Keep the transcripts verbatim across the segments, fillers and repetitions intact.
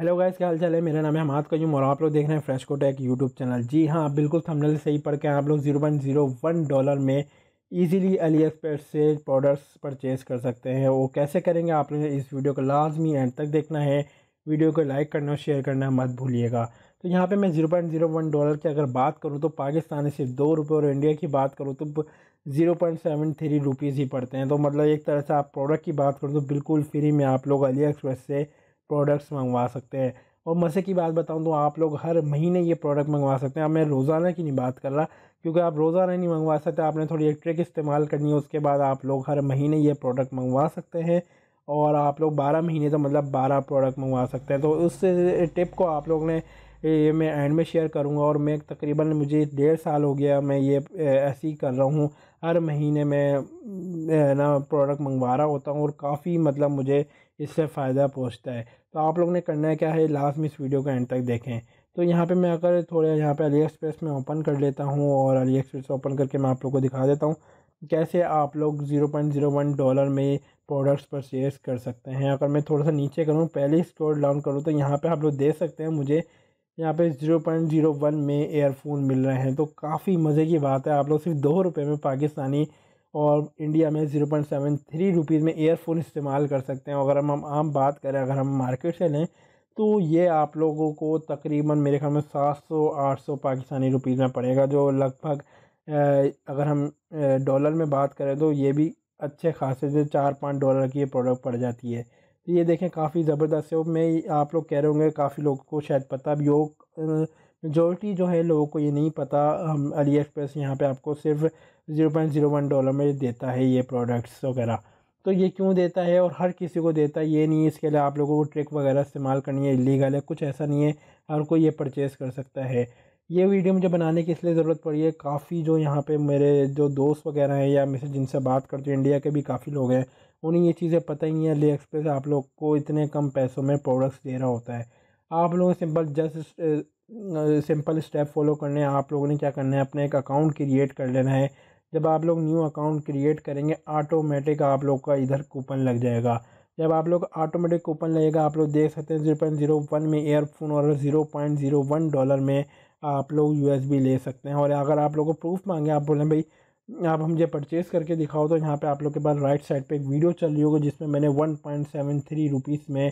Hello guys, क्या हाल चाल है। मेरा नाम है हमाद कयूम और आप लोग देख रहे हैं फ्रेशकोटेक यूट्यूब चैनल। जी हाँ, बिल्कुल थंबनेल से ही पढ़ के आप लोग zero point zero one dollar में इजीली अलीएक्सप्रेस से प्रोडक्ट्स परचेज़ कर सकते हैं। वो कैसे करेंगे, आप लोग इस वीडियो को लाजमी एंड तक देखना है। वीडियो को लाइक करना और शेयर करना मत भूलिएगा। तो यहाँ पे मैं zero point zero one dollar की अगर बात करूँ तो पाकिस्तान से दो रुपये और इंडिया की बात करूँ तो zero point seven three rupees ही पड़ते हैं। तो मतलब एक तरह से आप प्रोडक्ट की बात करूँ तो बिल्कुल फ्री में आप लोग अलीएक्सप्रेस से प्रोडक्ट्स मंगवा सकते हैं। और मज़े की बात बताऊं तो आप लोग हर महीने ये प्रोडक्ट मंगवा सकते हैं। अब मैं रोज़ाना की नहीं बात कर रहा, क्योंकि आप रोज़ाना नहीं मंगवा सकते। आपने थोड़ी एक ट्रिक इस्तेमाल करनी है, उसके बाद आप लोग हर महीने ये प्रोडक्ट मंगवा सकते हैं। और आप लोग बारह महीने तो मतलब बारह प्रोडक्ट मंगवा सकते हैं। तो उस टिप को आप लोग ने ये मैं एंड में शेयर करूंगा। और मैं तकरीबन मुझे डेढ़ साल हो गया मैं ये ऐसे ही कर रहा हूं, हर महीने मैं ना प्रोडक्ट मंगवा रहा होता हूं और काफ़ी मतलब मुझे इससे फ़ायदा पहुंचता है। तो आप लोग ने करना है क्या है, लास्ट में इस वीडियो को एंड तक देखें। तो यहाँ पे मैं अगर थोड़ा यहाँ पे अलीएक्सप्रेस में ओपन कर लेता हूँ और अलीएक्सप्रेस ओपन करके मैं आप लोग को दिखा देता हूँ कैसे आप लोग zero point zero one dollar में प्रोडक्ट्स परचेज कर सकते हैं। अगर मैं थोड़ा सा नीचे करूँ, पहले स्क्रॉल डाउन करूँ तो यहाँ पे आप लोग देख सकते हैं मुझे यहाँ पे ज़ीरो पॉइंट ज़ीरो वन में एयरफोन मिल रहे हैं। तो काफ़ी मज़े की बात है, आप लोग सिर्फ दो रुपये में पाकिस्तानी और इंडिया में zero point seven three rupees में एयरफोन इस्तेमाल कर सकते हैं। अगर हम आम बात करें, अगर हम मार्केट से लें तो ये आप लोगों को तकरीबन मेरे ख्याल में सात सौ आठ सौ पाकिस्तानी रुपीज़ में पड़ेगा, जो लगभग अगर हम डॉलर में बात करें तो ये भी अच्छे खासे से चार पाँच डॉलर की ये प्रोडक्ट पड़ जाती है। तो ये देखें, काफ़ी ज़बरदस्त है। मैं आप लोग कह रहे होंगे, काफ़ी लोगों को शायद पता भी हो, मेजोरिटी जो है लोगों को ये नहीं पता। हम अलीएक्सप्रेस यहाँ पे आपको सिर्फ zero point zero one dollar में देता है ये प्रोडक्ट्स वगैरह। तो ये क्यों देता है और हर किसी को देता है, ये नहीं है। इसके लिए आप लोगों को ट्रिक वगैरह इस्तेमाल करनी है, इलीगल है, कुछ ऐसा नहीं है, हर कोई ये परचेज़ कर सकता है। ये वीडियो मुझे बनाने की इसलिए ज़रूरत पड़ी है, काफ़ी जो यहाँ पे मेरे जो दोस्त वगैरह हैं या मेरे जिनसे बात करते हैं, इंडिया के भी काफ़ी लोग हैं, उन्हें ये चीज़ें पता ही नहीं है। अलीएक्सप्रेस आप लोग को इतने कम पैसों में प्रोडक्ट्स दे रहा होता है। आप लोग simple just simple step follow करने हैं। आप लोगों ने क्या करना है, अपने एक अकाउंट क्रिएट कर लेना है। जब आप लोग न्यू अकाउंट क्रिएट करेंगे, ऑटोमेटिक आप लोग का इधर कूपन लग जाएगा। जब आप लोग ऑटोमेटिक कूपन लगेगा, आप लोग देख सकते हैं ज़ीरो पॉइंट ज़ीरो वन में एयरफोन और zero point zero one dollar में आप लोग यूएसबी ले सकते हैं। और अगर आप लोगों को प्रूफ मांगे, आप बोलें भाई आप मुझे परचेज़ करके दिखाओ, तो यहाँ पे आप लोग के पास राइट साइड पे एक वीडियो चल रही होगी जिसमें मैंने one point seven three rupees में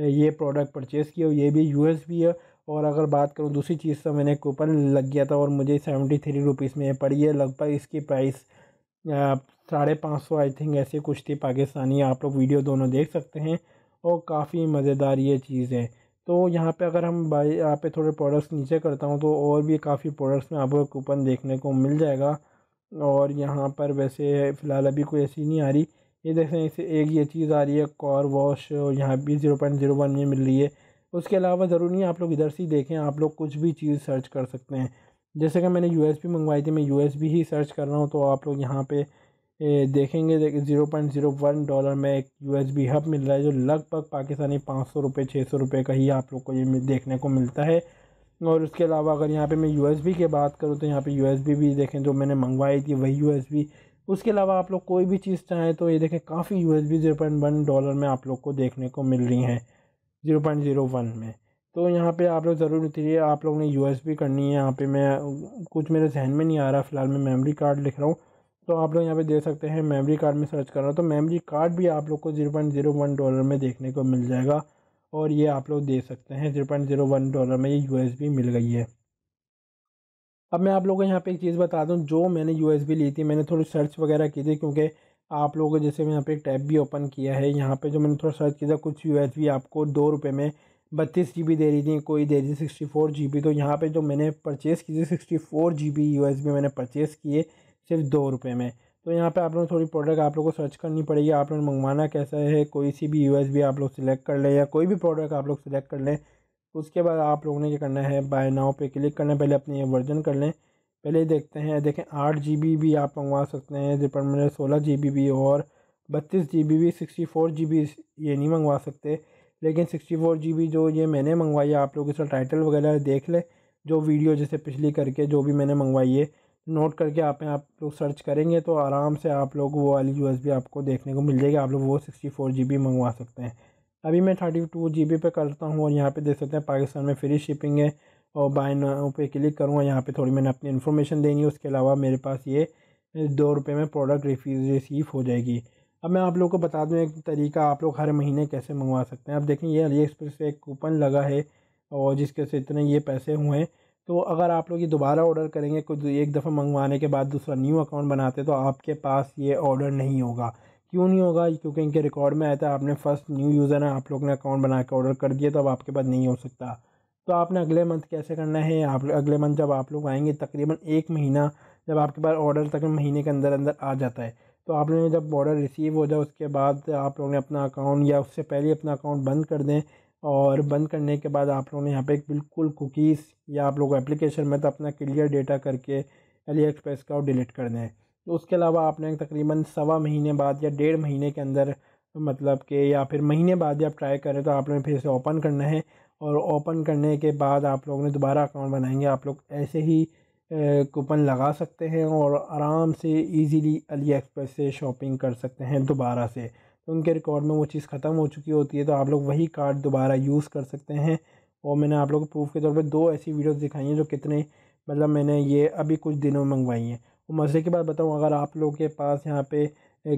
ये प्रोडक्ट परचेज़ किया और ये भी यूएसबी है। और अगर बात करूँ दूसरी चीज़ तो मैंने कूपन लग गया था और मुझे सेवेंटी थ्री रुपीज़ में ये पड़ी है। लगभग इसकी प्राइस साढ़े पाँच सौ आई थिंक ऐसे कुछ थी पाकिस्तानी। आप लोग वीडियो दोनों देख सकते हैं और काफ़ी मज़ेदार ये चीज़ है। तो यहाँ पे अगर हम भाई यहाँ पे थोड़े प्रोडक्ट्स नीचे करता हूँ तो और भी काफ़ी प्रोडक्ट्स में आपको कूपन देखने को मिल जाएगा। और यहाँ पर वैसे फ़िलहाल अभी कोई ऐसी नहीं आ रही। ये देख रहे हैं, इसे एक ये चीज़ आ रही है कार वॉश, यहाँ भी ज़ीरो पॉइंट ज़ीरो वन में मिल रही है। उसके अलावा ज़रूरी नहीं आप लोग इधर से देखें, आप लोग कुछ भी चीज़ सर्च कर सकते हैं। जैसे कि मैंने यूएसबी मंगवाई थी, मैं यूएसबी ही सर्च कर रहा हूँ। तो आप लोग यहाँ पे देखेंगे zero point zero one dollar में एक यूएसबी हब मिल रहा है, जो लगभग पाकिस्तानी पाँच सौ रुपये छः सौ रुपये का ही आप लोग को ये देखने को मिलता है। और उसके अलावा अगर यहाँ पे मैं यूएसबी की बात करूँ तो यहाँ पे यूएसबी भी देखें जो मैंने मंगवाई थी वही यूएसबी। उसके अलावा आप लोग कोई भी चीज़ चाहें तो ये देखें, काफ़ी USB zero point one dollar में आप लोग को देखने को मिल रही हैं ज़ीरो पॉइंट ज़ीरो वन में। तो यहाँ पे आप लोग ज़रूर उतरिए, आप लोग ने यूएसबी करनी है। यहाँ पर मैं कुछ मेरे जहन में नहीं आ रहा फ़िलहाल, मैं मेमोरी कार्ड लिख रहा हूँ। तो आप लोग यहाँ पे देख सकते हैं, मेमोरी कार्ड में सर्च कर रहा हूँ तो मेमोरी कार्ड भी आप लोग को zero point zero one dollar में देखने को मिल जाएगा। और ये आप लोग देख सकते हैं zero point zero one dollar में ये यूएसबी मिल गई है। अब मैं आप लोगों को यहाँ पे एक चीज़ बता दूँ, जो मैंने यूएसबी ली थी मैंने थोड़ी सर्च वगैरह की थी, क्योंकि आप लोगों को जैसे मैं यहाँ पे एक टैब भी ओपन किया है, यहाँ पे जो मैंने थोड़ा सर्च किया था, कुछ यूएसबी आपको दो रुपये में बत्तीस जी बी दे रही थी, कोई दे रही थी सिक्सटी फोर जी बी। तो यहाँ पर जो मैंने परचेज़ की थी sixty four G B USB मैंने परचेज़ किए सिर्फ दो रुपये में। तो यहाँ पे आप लोग थोड़ी प्रोडक्ट आप लोगों को सर्च करनी पड़ेगी, आप लोग मंगवाना कैसा है, कोई सी भी यूएसबी आप लोग सिलेक्ट कर लें या कोई भी प्रोडक्ट आप लोग सिलेक्ट कर लें। उसके बाद आप लोगों ने क्या करना है, बाय नाउ पे क्लिक करना है, पहले अपने ये वर्जन कर लें। पहले देखते हैं, देखें आठ जी बी भी आप मंगवा सकते हैं डिपार्टमेंट सोलह जी बी भी और बत्तीस जी बी भी सिक्सटी फोर जी बी ये नहीं मंगवा सकते। लेकिन सिक्सटी फोर जी बी जो ये मैंने मंगवाई, आप लोग इसका टाइटल वगैरह देख लें, जो वीडियो जैसे पिछली करके जो भी मैंने मंगवाई है नोट करके आप आप लोग सर्च करेंगे तो आराम से आप लोग वो वाली यूएसबी आपको देखने को मिल जाएगी। आप लोग वो सिक्सटी फोर जी बी मंगवा सकते हैं। अभी मैं थर्टी टू जी बी पे करता हूँ और यहाँ पे देख सकते हैं पाकिस्तान में फ्री शिपिंग है और बाय नाउ पे क्लिक करूँगा। यहाँ पे थोड़ी मैंने अपनी इन्फॉर्मेशन देनी है, उसके अलावा मेरे पास ये दो रुपये में प्रोडक्ट रिफ्यूज रिसीव हो जाएगी। अब मैं आप लोगों को बता दूं एक तरीका आप लोग हर महीने कैसे मंगवा सकते हैं। अब देखें ये अली एक्सप्रेस पे एक कूपन लगा है और जिसके से इतने ये पैसे हुए हैं, तो अगर आप लोग ये दोबारा ऑर्डर करेंगे कुछ एक दफ़ा मंगवाने के बाद दूसरा न्यू अकाउंट बनाते तो आपके पास ये ऑर्डर नहीं होगा। क्यों नहीं होगा? क्योंकि इनके रिकॉर्ड में आया था आपने फर्स्ट न्यू यूज़र है, आप लोग ने अकाउंट बना के ऑर्डर कर दिया तो अब आपके पास नहीं हो सकता। तो आपने अगले मंथ कैसे करना है, आप अगले मंथ जब आप लोग आएंगे तकरीबन एक महीना जब आपके पास ऑर्डर तक महीने के अंदर अंदर आ जाता है, तो आपने जब ऑर्डर रिसीव हो जाए उसके बाद आप लोगों ने अपना अकाउंट या उससे पहले अपना अकाउंट बंद कर दें। और बंद करने के बाद आप लोगों ने यहाँ पे बिल्कुल कुकीज़ या आप लोग एप्लीकेशन में तो अपना क्लियर डेटा करके अली एक्सप्रेस का डिलीट कर दें। तो उसके अलावा आपने तकरीबन सवा महीने बाद या डेढ़ महीने के अंदर मतलब के या फिर महीने बाद जब ट्राई करें तो आप लोगों ने फिर से ओपन करना है और ओपन करने के बाद आप लोगों ने दोबारा अकाउंट बनाएंगे। आप लोग ऐसे ही कूपन लगा सकते हैं और आराम से इजीली अली एक्सप्रेस से शॉपिंग कर सकते हैं दोबारा से। तो उनके रिकॉर्ड में वो चीज़ ख़त्म हो चुकी होती है तो आप लोग वही कार्ड दोबारा यूज़ कर सकते हैं। और मैंने आप लोगों को प्रूफ के तौर पे दो ऐसी वीडियोस दिखाई हैं जो कितने मतलब मैंने ये अभी कुछ दिनों में मंगवाई हैं। और मज़े की बात बताऊँ, अगर आप लोगों के पास यहाँ पे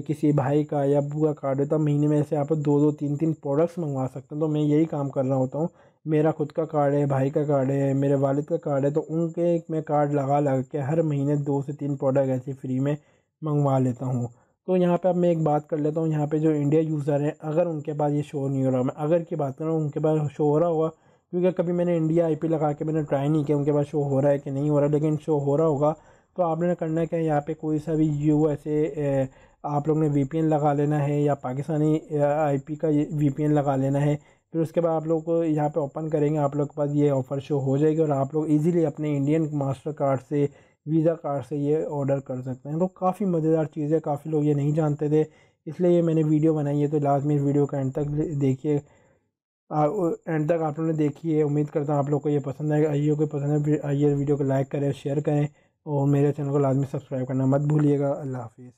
किसी भाई का या अबू का कार्ड होता महीने में ऐसे आप दो दो तीन तीन प्रोडक्ट्स मंगवा सकते हैं। तो मैं यही काम कर रहा होता हूँ, मेरा खुद का कार्ड है, भाई का कार्ड है, मेरे वालिद का कार्ड है, तो उनके मैं कार्ड लगा लगा के हर महीने दो से तीन प्रोडक्ट ऐसे फ्री में मंगवा लेता हूँ। तो यहाँ पे अब मैं एक बात कर लेता हूँ, यहाँ पे जो इंडिया यूज़र हैं अगर उनके पास ये शो नहीं हो रहा, मैं अगर की बात करूँ उनके पास शो हो रहा होगा क्योंकि कभी मैंने इंडिया आई पी लगा के मैंने ट्राई नहीं किया उनके पास शो हो रहा है कि नहीं हो रहा, लेकिन शो हो रहा होगा तो आपने करना क्या है, यहाँ पर कोई सा भी यू ऐसे आप लोग ने वी पी एन लगा लेना है या पाकिस्तानी आई पी का वी पी एन लगा लेना है। फिर उसके बाद आप लोग को यहाँ पे ओपन करेंगे, आप लोग के पास ये ऑफ़र शो हो जाएगी और आप लोग इजीली अपने इंडियन मास्टर कार्ड से वीज़ा कार्ड से ये ऑर्डर कर सकते हैं। तो काफ़ी मज़ेदार चीज़ है, काफ़ी लोग ये नहीं जानते थे इसलिए ये मैंने वीडियो बनाई है। तो लाजमी वीडियो का एंड तक देखिए, एंड तक आप लोगों ने देखी है। उम्मीद करता हूँ आप लोग को ये पसंद आएगा। आइए को पसंद है आइए वीडियो को लाइक करें, शेयर करें और मेरे चैनल को लाजमी सब्सक्राइब करना मत भूलिएगा। अल्लाह हाफिज़।